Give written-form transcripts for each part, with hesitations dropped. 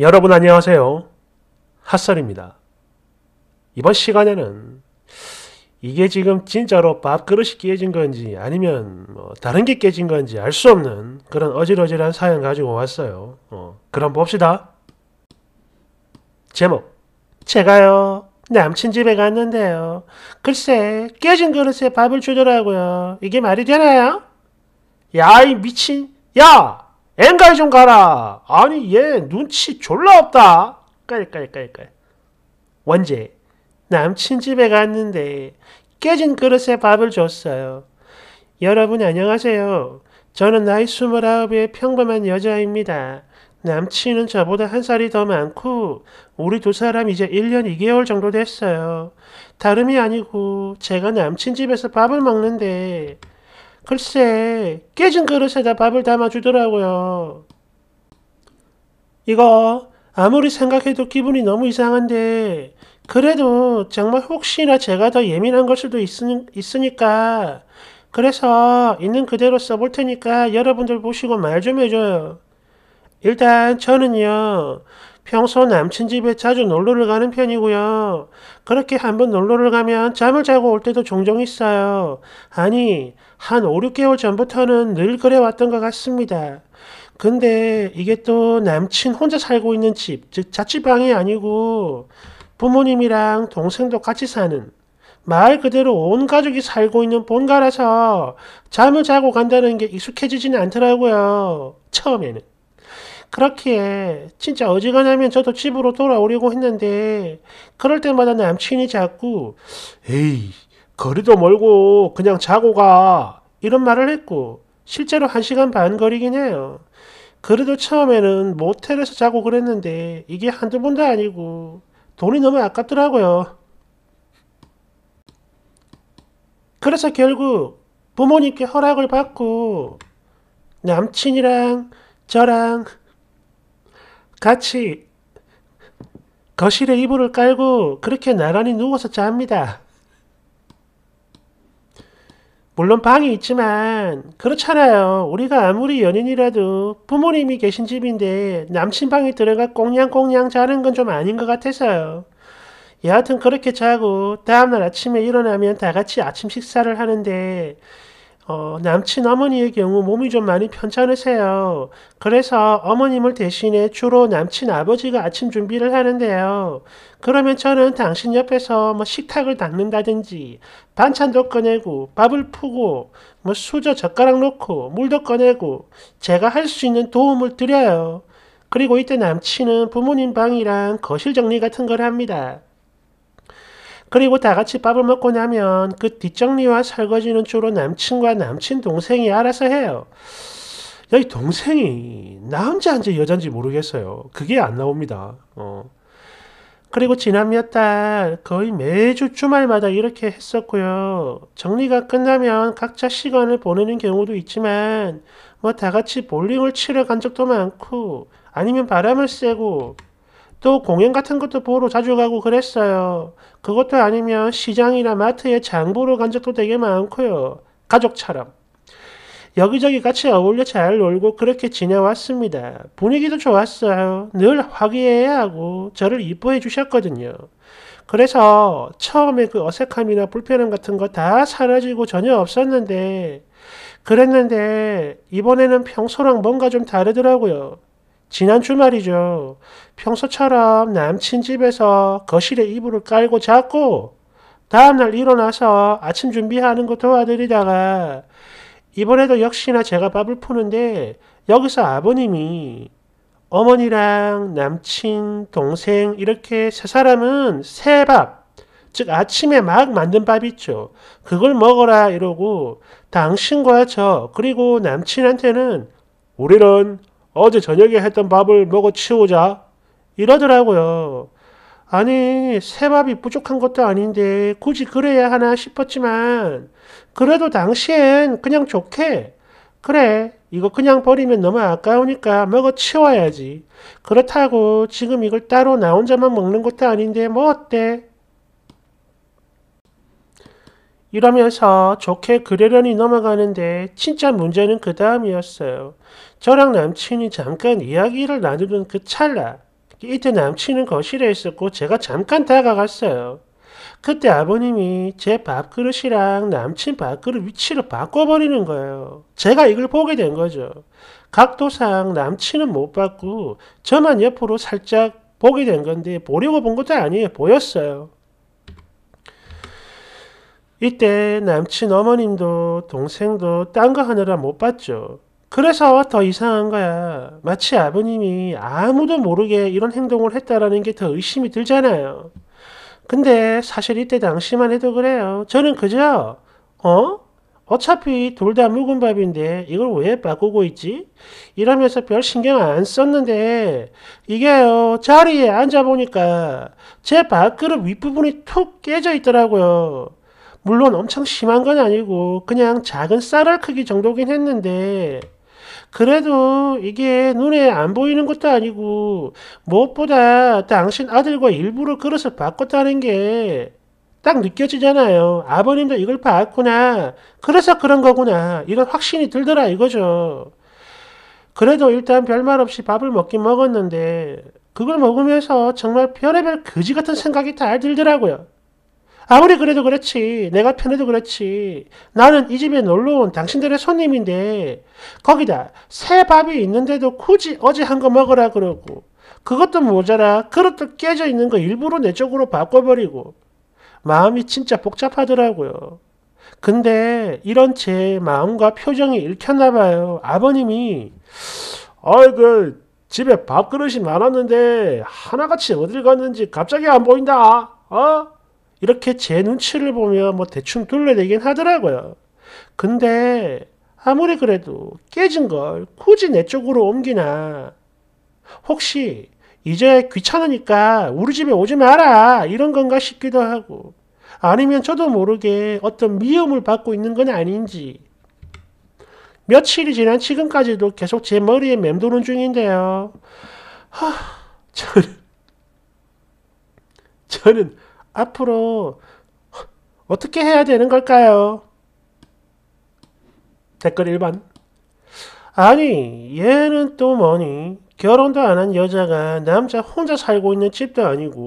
여러분 안녕하세요. 핫설입니다. 이번 시간에는 이게 지금 진짜로 밥그릇이 깨진 건지 아니면 다른 게 깨진 건지 알 수 없는 그런 어질어질한 사연 가지고 왔어요. 그럼 봅시다. 제목, 제가요 남친 집에 갔는데요, 글쎄 깨진 그릇에 밥을 주더라고요. 이게 말이 되나요? 야, 이 미친, 야! 엥가이 좀 가라! 아니, 얘 눈치 졸라 없다! 까이까이까이까이. 원제, 남친 집에 갔는데 깨진 그릇에 밥을 줬어요. 여러분 안녕하세요. 저는 나이 29의 평범한 여자입니다. 남친은 저보다 1살이 더 많고 우리 두 사람 이제 1년 2개월 정도 됐어요. 다름이 아니고 제가 남친 집에서 밥을 먹는데 글쎄 깨진 그릇에다 밥을 담아주더라고요. 이거 아무리 생각해도 기분이 너무 이상한데 그래도 정말 혹시나 제가 더 예민한 걸 수도 있으니까 그래서 있는 그대로 써볼 테니까 여러분들 보시고 말 좀 해줘요. 일단 저는요, 평소 남친 집에 자주 놀러를 가는 편이고요. 그렇게 한번 놀러를 가면 잠을 자고 올 때도 종종 있어요. 아니, 한 5, 6개월 전부터는 늘 그래왔던 것 같습니다. 근데 이게 또 남친 혼자 살고 있는 집, 즉 자취방이 아니고 부모님이랑 동생도 같이 사는, 말 그대로 온 가족이 살고 있는 본가라서 잠을 자고 간다는 게 익숙해지지는 않더라고요, 처음에는. 그렇기에 진짜 어지간하면 저도 집으로 돌아오려고 했는데 그럴 때마다 남친이 자꾸 에이, 거리도 멀고 그냥 자고 가, 이런 말을 했고 실제로 1시간 반 거리긴 해요. 그래도 처음에는 모텔에서 자고 그랬는데 이게 한두 번도 아니고 돈이 너무 아깝더라고요. 그래서 결국 부모님께 허락을 받고 남친이랑 저랑 같이 거실에 이불을 깔고 그렇게 나란히 누워서 잡니다. 물론 방이 있지만 그렇잖아요. 우리가 아무리 연인이라도 부모님이 계신 집인데 남친 방에 들어가 꽁냥꽁냥 자는 건 좀 아닌 것 같아서요. 여하튼 그렇게 자고 다음날 아침에 일어나면 다 같이 아침 식사를 하는데 남친 어머니의 경우 몸이 좀 많이 편찮으세요. 그래서 어머님을 대신해 주로 남친 아버지가 아침 준비를 하는데요. 그러면 저는 당신 옆에서 식탁을 닦는다든지 반찬도 꺼내고 밥을 푸고 수저 젓가락 놓고 물도 꺼내고 제가 할 수 있는 도움을 드려요. 그리고 이때 남친은 부모님 방이랑 거실 정리 같은 걸 합니다. 그리고 다 같이 밥을 먹고 나면 그 뒷정리와 설거지는 주로 남친과 남친 동생이 알아서 해요. 야, 이 동생이 남자인지 여자인지 모르겠어요. 그게 안 나옵니다. 그리고 지난 몇 달 거의 매주 주말마다 이렇게 했었고요. 정리가 끝나면 각자 시간을 보내는 경우도 있지만 다 같이 볼링을 치러 간 적도 많고 아니면 바람을 쐬고 또 공연 같은 것도 보러 자주 가고 그랬어요. 그것도 아니면 시장이나 마트에 장 보러 간 적도 되게 많고요. 가족처럼. 여기저기 같이 어울려 잘 놀고 그렇게 지내왔습니다. 분위기도 좋았어요. 늘 화기애애하고 저를 이뻐해 주셨거든요. 그래서 처음에 그 어색함이나 불편함 같은 거 다 사라지고 전혀 없었는데 이번에는 평소랑 뭔가 좀 다르더라고요. 지난 주말이죠. 평소처럼 남친 집에서 거실에 이불을 깔고 잤고 다음날 일어나서 아침 준비하는 거 도와드리다가 이번에도 역시나 제가 밥을 푸는데 여기서 아버님이 어머니랑 남친, 동생 이렇게 세 사람은 새 밥, 즉 아침에 막 만든 밥 있죠. 그걸 먹어라 이러고 당신과 저 그리고 남친한테는 우리는 어제 저녁에 했던 밥을 먹어 치우자 이러더라고요. 아니, 새밥이 부족한 것도 아닌데 굳이 그래야 하나 싶었지만 그래도 당시엔 그냥 좋게, 그래 이거 그냥 버리면 너무 아까우니까 먹어 치워야지, 그렇다고 지금 이걸 따로 나 혼자만 먹는 것도 아닌데 뭐 어때, 이러면서 좋게 그러려니 넘어가는데 진짜 문제는 그 다음이었어요. 저랑 남친이 잠깐 이야기를 나누는 그 찰나 이때 남친은 거실에 있었고 제가 잠깐 다가갔어요. 그때 아버님이 제 밥그릇이랑 남친 밥그릇 위치를 바꿔버리는 거예요. 제가 이걸 보게 된 거죠. 각도상 남친은 못 봤고 저만 옆으로 살짝 보게 된 건데 보려고 본 것도 아니에요. 보였어요. 이때 남친 어머님도 동생도 딴 거 하느라 못 봤죠. 그래서 더 이상한 거야. 마치 아버님이 아무도 모르게 이런 행동을 했다라는 게 더 의심이 들잖아요. 근데 사실 이때 당시만 해도 그래요. 저는 그저 어차피 둘 다 묵은 밥인데 이걸 왜 바꾸고 있지? 이러면서 별 신경 안 썼는데 이게요, 자리에 앉아보니까 제 밥그릇 윗부분이 툭 깨져 있더라고요. 물론 엄청 심한 건 아니고 그냥 작은 쌀알 크기 정도긴 했는데 그래도 이게 눈에 안 보이는 것도 아니고 무엇보다 당신 아들과 일부러 그릇을 바꿨다는 게 딱 느껴지잖아요. 아버님도 이걸 봤구나. 그래서 그런 거구나. 이런 확신이 들더라 이거죠. 그래도 일단 별말 없이 밥을 먹긴 먹었는데 그걸 먹으면서 정말 별의별 거지 같은 생각이 다 들더라고요. 아무리 그래도 그렇지, 내가 편해도 그렇지, 나는 이 집에 놀러온 당신들의 손님인데 거기다 새 밥이 있는데도 굳이 어제 한 거 먹으라 그러고, 그것도 모자라 그릇도 깨져 있는 거 일부러 내 쪽으로 바꿔버리고, 마음이 진짜 복잡하더라고요. 근데 이런 제 마음과 표정이 읽혔나 봐요. 아버님이 아이고, 집에 밥그릇이 많았는데 하나같이 어딜 갔는지 갑자기 안 보인다. 이렇게 제 눈치를 보며 대충 둘러대긴 하더라고요. 근데 아무리 그래도 깨진 걸 굳이 내 쪽으로 옮기나. 혹시 이제 귀찮으니까 우리 집에 오지 마라 이런 건가 싶기도 하고, 아니면 저도 모르게 어떤 미움을 받고 있는 건 아닌지. 며칠이 지난 지금까지도 계속 제 머리에 맴도는 중인데요. 저는 앞으로 어떻게 해야 되는 걸까요? 댓글 1번. 아니, 얘는 또 뭐니? 결혼도 안 한 여자가 남자 혼자 살고 있는 집도 아니고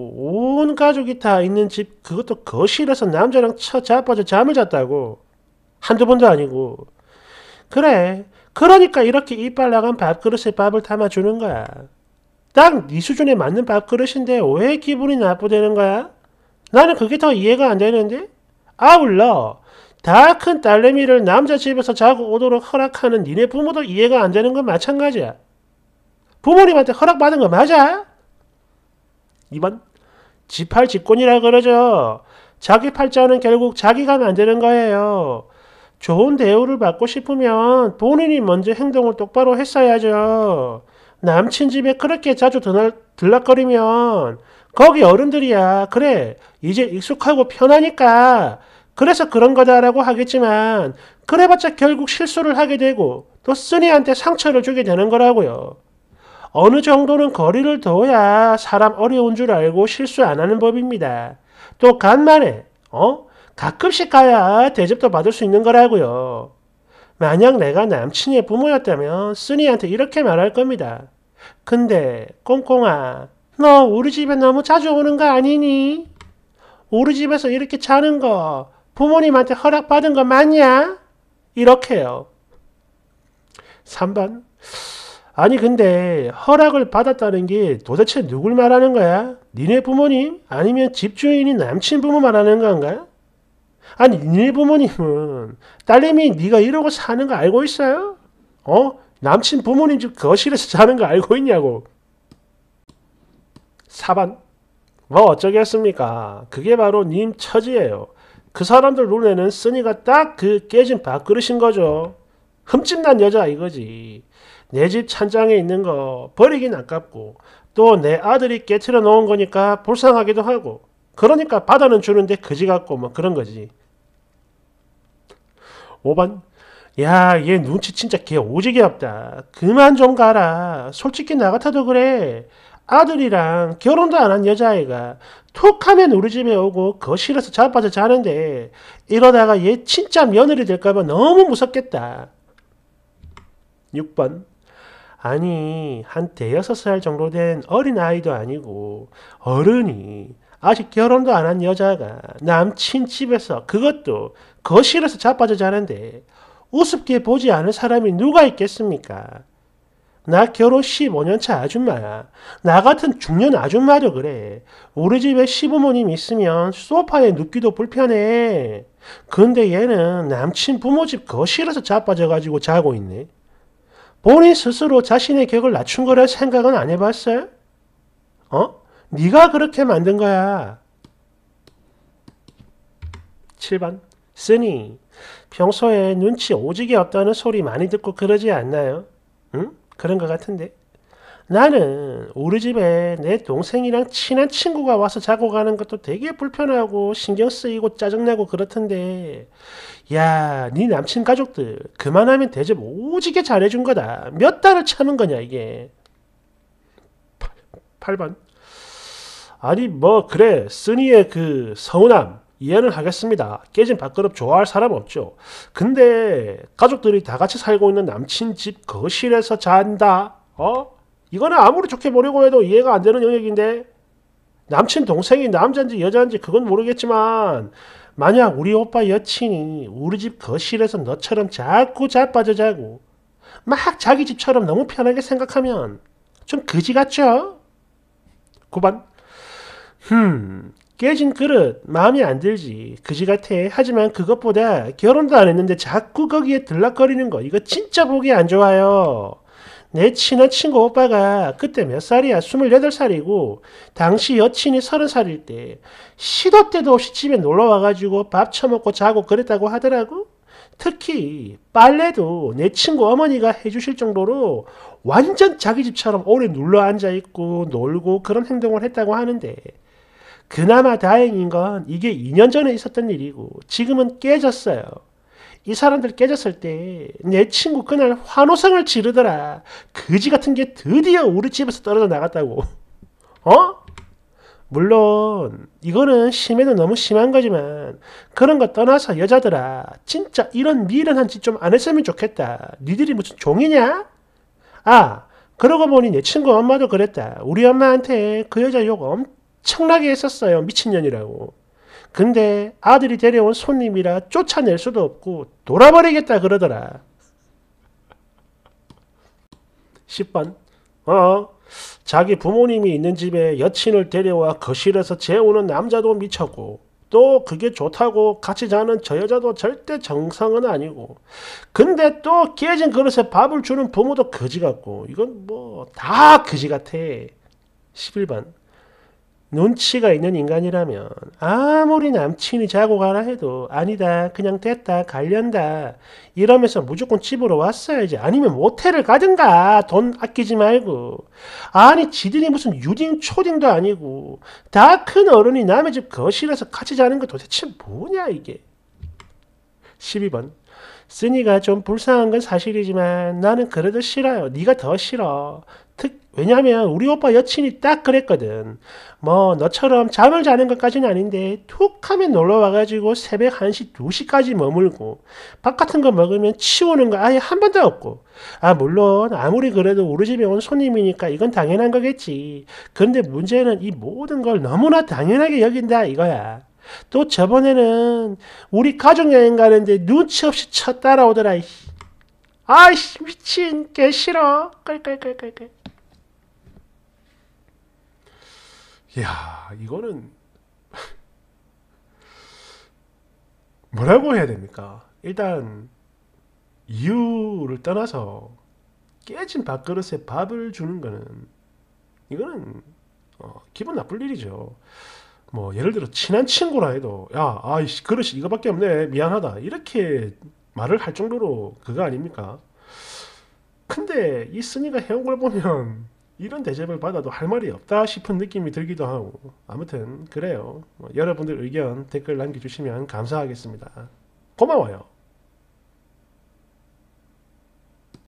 온 가족이 다 있는 집, 그것도 거실에서 남자랑 자빠져 잠을 잤다고? 한두 번도 아니고. 그래, 그러니까 이렇게 이빨 나간 밥그릇에 밥을 담아주는 거야. 딱 네 수준에 맞는 밥그릇인데 왜 기분이 나쁘다는 거야? 나는 그게 더 이해가 안 되는데? 아울러 다 큰 딸내미를 남자 집에서 자고 오도록 허락하는 니네 부모도 이해가 안 되는 건 마찬가지야. 부모님한테 허락받은 거 맞아? 2번. 지팔직권이라 그러죠. 자기 팔자는 결국 자기가 만드는 거예요. 좋은 대우를 받고 싶으면 본인이 먼저 행동을 똑바로 했어야죠. 남친 집에 그렇게 자주 들락거리면 거기 어른들이야, 그래, 이제 익숙하고 편하니까 그래서 그런 거다라고 하겠지만 그래봤자 결국 실수를 하게 되고 또 쓰니한테 상처를 주게 되는 거라고요. 어느 정도는 거리를 둬야 사람 어려운 줄 알고 실수 안 하는 법입니다. 또 간만에 가끔씩 가야 대접도 받을 수 있는 거라고요. 만약 내가 남친의 부모였다면 쓰니한테 이렇게 말할 겁니다. 근데 꽁꽁아, 너 우리 집에 너무 자주 오는 거 아니니? 우리 집에서 이렇게 자는 거 부모님한테 허락받은 거 맞냐? 이렇게요. 3번. 아니 근데 허락을 받았다는 게 도대체 누굴 말하는 거야? 니네 부모님? 아니면 집주인이 남친 부모 말하는 건가? 아니 니네 부모님은 딸내미 네가 이러고 사는 거 알고 있어요? 남친 부모님 집 거실에서 자는 거 알고 있냐고. 4번. 뭐 어쩌겠습니까? 그게 바로 님 처지예요. 그 사람들 눈에는 쓰니가 딱 그 깨진 밥그릇인 거죠. 흠집난 여자 이거지. 내 집 찬장에 있는 거 버리긴 아깝고 또 내 아들이 깨트려 놓은 거니까 불쌍하기도 하고, 그러니까 받아는 주는데 그지 같고 뭐 그런 거지. 5번. 야, 얘 눈치 진짜 개 오지게 없다. 그만 좀 가라. 솔직히 나 같아도 그래. 아들이랑 결혼도 안 한 여자애가 툭 하면 우리 집에 오고 거실에서 자빠져 자는데 이러다가 얘 진짜 며느리 될까봐 너무 무섭겠다. 6번. 아니 한 대여섯 살 정도 된 어린아이도 아니고 어른이 아직 결혼도 안 한 여자가 남친 집에서, 그것도 거실에서 자빠져 자는데 우습게 보지 않을 사람이 누가 있겠습니까? 나 결혼 15년차 아줌마야. 나 같은 중년 아줌마도 그래. 우리 집에 시부모님 있으면 소파에 눕기도 불편해. 근데 얘는 남친 부모 집 거실에서 자빠져가지고 자고 있네. 본인 스스로 자신의 격을 낮춘 거랄 생각은 안 해봤어요? 어? 네가 그렇게 만든 거야. 7번. 쓰니 평소에 눈치 오지게 없다는 소리 많이 듣고 그러지 않나요? 응? 그런 것 같은데. 나는 우리 집에 내 동생이랑 친한 친구가 와서 자고 가는 것도 되게 불편하고 신경 쓰이고 짜증나고 그렇던데, 야, 네 남친 가족들 그만하면 대접 오지게 잘해준 거다. 몇 달을 참은 거냐 이게. 8번. 아니 뭐 그래, 쓰니의 그 서운함 이해는 하겠습니다. 깨진 밥그릇 좋아할 사람 없죠. 근데 가족들이 다 같이 살고 있는 남친 집 거실에서 잔다? 어? 이거는 아무리 좋게 보려고 해도 이해가 안 되는 영역인데, 남친 동생이 남자인지 여자인지 그건 모르겠지만, 만약 우리 오빠 여친이 우리 집 거실에서 너처럼 자꾸 자빠져 자고 막 자기 집처럼 너무 편하게 생각하면 좀 그지 같죠? 9번. 깨진 그릇 마음에 안 들지. 그지 같아. 하지만 그것보다 결혼도 안 했는데 자꾸 거기에 들락거리는 거, 이거 진짜 보기 안 좋아요. 내 친한 친구 오빠가 그때 몇 살이야? 28살이고 당시 여친이 30살일 때 시도 때도 없이 집에 놀러 와가지고 밥 처먹고 자고 그랬다고 하더라고. 특히 빨래도 내 친구 어머니가 해주실 정도로 완전 자기 집처럼 오래 눌러 앉아있고 놀고 그런 행동을 했다고 하는데, 그나마 다행인 건 이게 2년 전에 있었던 일이고 지금은 깨졌어요. 이 사람들 깨졌을 때 내 친구 그날 환호성을 지르더라. 그지 같은 게 드디어 우리 집에서 떨어져 나갔다고. 어? 물론 이거는 심해도 너무 심한 거지만, 그런 거 떠나서 여자들아 진짜 이런 미련한 짓 좀 안 했으면 좋겠다. 니들이 무슨 종이냐? 아, 그러고 보니 내 친구 엄마도 그랬다. 우리 엄마한테 그 여자 욕 엄청나게 했었어요. 미친년이라고. 근데 아들이 데려온 손님이라 쫓아낼 수도 없고 돌아버리겠다 그러더라. 10번. 자기 부모님이 있는 집에 여친을 데려와 거실에서 재우는 남자도 미쳤고, 또 그게 좋다고 같이 자는 저 여자도 절대 정상은 아니고, 근데 또 깨진 그릇에 밥을 주는 부모도 거지 같고, 이건 뭐 다 거지 같아. 11번. 눈치가 있는 인간이라면 아무리 남친이 자고 가라 해도 아니다, 그냥 됐다, 갈련다 이러면서 무조건 집으로 왔어야지. 아니면 모텔을 가든가. 돈 아끼지 말고. 아니 지들이 무슨 유딩 초딩도 아니고 다 큰 어른이 남의 집 거실에서 같이 자는 거 도대체 뭐냐 이게. 12번. 쓰니가 좀 불쌍한 건 사실이지만 나는 그래도 싫어요. 네가 더 싫어. 왜냐면 우리 오빠 여친이 딱 그랬거든. 뭐 너처럼 잠을 자는 것까지는 아닌데 툭 하면 놀러 와가지고 새벽 1시, 2시까지 머물고 밥 같은 거 먹으면 치우는 거 아예 한 번도 없고. 아 물론 아무리 그래도 우리 집에 온 손님이니까 이건 당연한 거겠지. 근데 문제는 이 모든 걸 너무나 당연하게 여긴다 이거야. 또 저번에는 우리 가족여행 가는데 눈치 없이 쳐 따라오더라. 아이씨 미친 개 싫어. 끌끌끌끌끌. 야, 이거는 뭐라고 해야 됩니까? 일단 이유를 떠나서 깨진 밥그릇에 밥을 주는 거는, 이거는 기분 나쁠 일이죠. 뭐 예를 들어 친한 친구라 해도 야, 아이씨 그릇이 이거밖에 없네, 미안하다 이렇게 말을 할 정도로 그거 아닙니까? 근데 이 쓰니가 해온 걸 보면 이런 대접을 받아도 할 말이 없다 싶은 느낌이 들기도 하고. 아무튼 그래요. 여러분들 의견 댓글 남겨주시면 감사하겠습니다. 고마워요.